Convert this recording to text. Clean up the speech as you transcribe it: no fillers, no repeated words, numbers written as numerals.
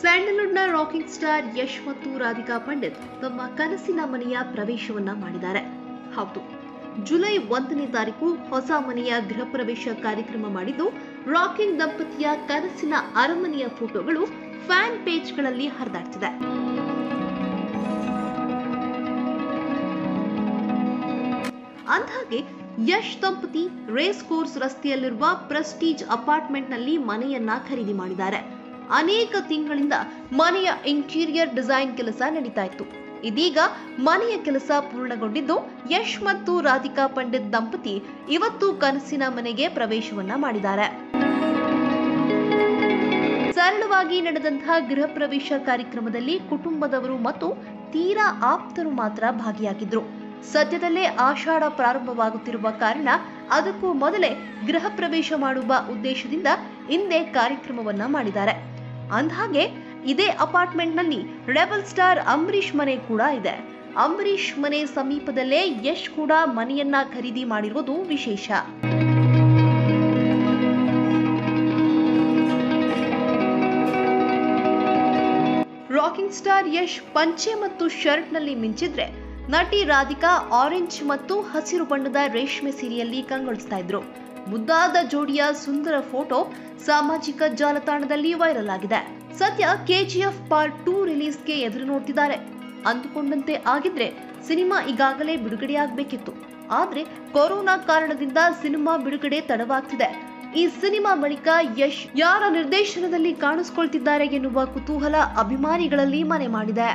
ಸ್ಯಾಂಡಲ್ವುಡ್ನ rocking star Yash ಮತ್ತು ರಾಧಿಕಾ ಪಂಡಿತ್ ತಮ್ಮ ಕನಸಿನ ಮನೆಯ ಪ್ರವೇಶವನ್ನ ಮಾಡಿದ್ದಾರೆ. ಹೌದು, ಜುಲೈ 1ನೇ ತಾರೀಕು ಹೊಸ ಮನೆಯ ಗೃಹ ಪ್ರವೇಶ ಕಾರ್ಯಕ್ರಮ ಮಾಡಿದ್ದು, ರಾಕಿಂಗ್ ದಂಪತಿಯ ಕನಸಿನ ಅರಮನೆಯ ಫೋಟೋಗಳು ಫ್ಯಾನ್ ಪೇಜ್ಗಳಲ್ಲಿ ಹರಿದಾಡ್ತಿದೆ. ಅಂದಹಾಗೆ ಯಶ್ ದಂಪತಿ ರೇಸ್ ಕೋರ್ಸ್ ರಸ್ತೆಯಲ್ಲಿರುವ ಪ್ರೆಸ್ಟೀಜ್ ಅಪಾರ್ಟ್ಮೆಂಟ್ನಲ್ಲಿ ಮನೆಯನ್ನ ಖರೀದಿ ಮಾಡಿದ್ದಾರೆ. ಅನೇಕ ತಿಂಗಳಿಂದ ಮನೆಯ ಇಂಟೀರಿಯರ್ ಡಿಸೈನ್ ಕೆಲಸ ನಡೀತಾ ಇತ್ತು. ಇದೀಗ ಮನೆಯ ಕೆಲಸ ಪೂರ್ಣಗೊಂಡಿದ್ದು, ಯಶ್ ಮತ್ತು ರಾಧಿಕಾ ಪಂಡಿತ್ ದಂಪತಿ ಇವತ್ತು ಕನಸಿನ ಮನೆಗೆ ಪ್ರವೇಶವನ್ನ ಮಾಡಿದ್ದಾರೆ. ಸರಳವಾಗಿ ನಡೆದಂತಹ ಗೃಹ ಪ್ರವೇಶ ಕಾರ್ಯಕ್ರಮದಲ್ಲಿ ಕುಟುಂಬದವರು ಮತ್ತು ತೀರಾ ಆಪ್ತರು ಮಾತ್ರ ಭಾಗಿಯಾಗಿದ್ರು. ಸದ್ಯದಲ್ಲೇ ಆಷಾಢ ಪ್ರಾರಂಭವಾಗುತ್ತಿರುವ ಕಾರಣ ಅದಕ್ಕೂ ಮೊದಲೇ ಗೃಹ ಪ್ರವೇಶ ಮಾಡುವ ಉದ್ದೇಶದಿಂದ ಇಂದೇ ಕಾರ್ಯಕ್ರಮವನ್ನ ಮಾಡಿದ್ದಾರೆ. ಅಂದಹಾಗೆ ಇದೇ ಅಪಾರ್ಟ್ಮೆಂಟ್ನಲ್ಲಿ ರೆಬಲ್ ಸ್ಟಾರ್ ಅಂಬರೀಶ್ ಮನೆ ಕೂಡ ಇದೆ. ಅಂಬರೀಶ್ ಮನೆ ಸಮೀಪದಲ್ಲೇ ಯಶ್ ಕೂಡ ಮನೆಯನ್ನ ಖರೀದಿ ಮಾಡಿರುವುದು ವಿಶೇಷ. ರಾಕಿಂಗ್ ಸ್ಟಾರ್ ಯಶ್ ಪಂಚೆ ಮತ್ತು ಶರ್ಟ್ನಲ್ಲಿ ಮಿಂಚಿದ್ರೆ, ನಟಿ ರಾಧಿಕಾ ಆರೆಂಜ್ ಮತ್ತು ಹಸಿರು ಬಣ್ಣದ ರೇಷ್ಮೆ ಸೀರೆಯಲ್ಲಿ ಕಂಗೊಳಿಸ್ತಾ ಇದ್ರು. ಮುದ್ದಾದ ಜೋಡಿಯ ಸುಂದರ ಫೋಟೋ ಸಾಮಾಜಿಕ ಜಾಲತಾಣದಲ್ಲಿ ವೈರಲ್ ಆಗಿದೆ. ಸದ್ಯ ಕೆಜಿಎಫ್ ಪಾರ್ಟ್ 2 ರಿಲೀಸ್ಗೆ ಎದುರು ನೋಡ್ತಿದ್ದಾರೆ. ಅಂದುಕೊಂಡಂತೆ ಆಗಿದ್ರೆ ಸಿನಿಮಾ ಈಗಾಗಲೇ ಬಿಡುಗಡೆಯಾಗಬೇಕಿತ್ತು. ಆದ್ರೆ ಕೊರೋನಾ ಕಾರಣದಿಂದ ಸಿನಿಮಾ ಬಿಡುಗಡೆ ತಡವಾಗ್ತಿದೆ. ಈ ಸಿನಿಮಾ ಬಳಿಕ ಯಶ್ ಯಾರ ನಿರ್ದೇಶನದಲ್ಲಿ ಕಾಣಿಸ್ಕೊಳ್ತಿದ್ದಾರೆ ಎನ್ನುವ ಕುತೂಹಲ ಅಭಿಮಾನಿಗಳಲ್ಲಿ ಮನೆ ಮಾಡಿದೆ.